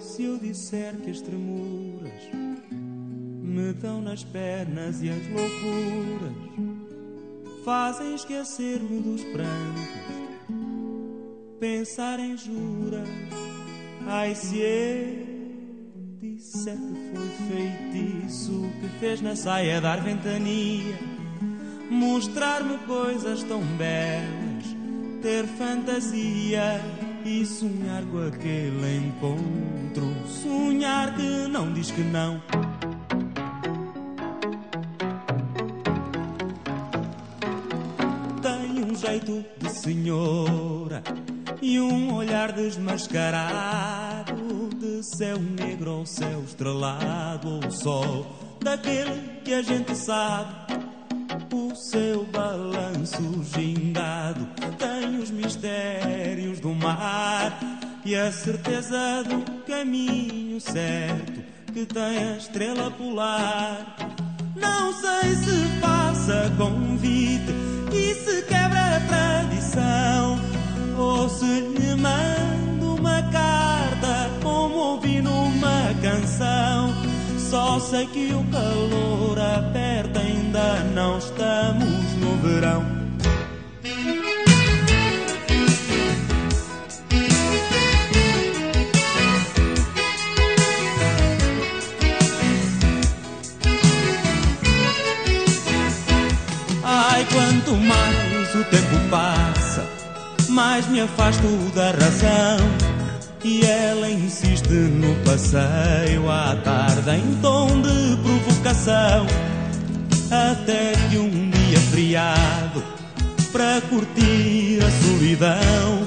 se eu disser que as tremuras me dão nas pernas e as loucuras fazem esquecer-me dos prantos, pensar em juras. Ai, se eu disser que foi feitiço que fez na saia dar ventania, mostrar-me coisas tão belas, ter fantasia e sonhar com aquele encontro, sonhar que não diz que não. Tem um jeito de senhora e um olhar desmascarado, de céu negro ou céu estrelado, ou sol daquele que a gente sabe. O seu balanço gingado tem os mistérios do mar e a certeza do caminho certo que tem a estrela polar. Não sei se passa convite e se quebra a tradição, ou se lhe mando uma carta como ouvi numa canção. Só sei que o calor aperta, ainda não estamos no verão. Ai, quanto mais o tempo passa, mais me afasto da razão. E ela insiste no passeio à tarde em tom de provocação, até que um dia friado, para curtir a solidão,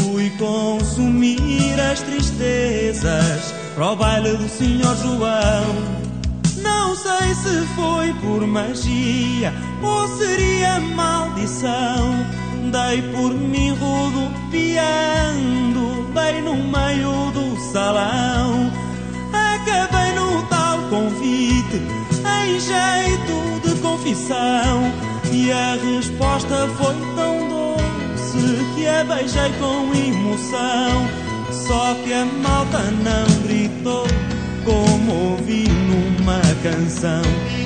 fui consumir as tristezas para o baile do Senhor João. Não sei se foi por magia ou seria maldição, dei por mim rodopiando bem no meio do salão. Acabei no tal convite em jeito de confissão, e a resposta foi tão doce que a beijei com emoção. Só que a malta não gritou como ouvi numa canção.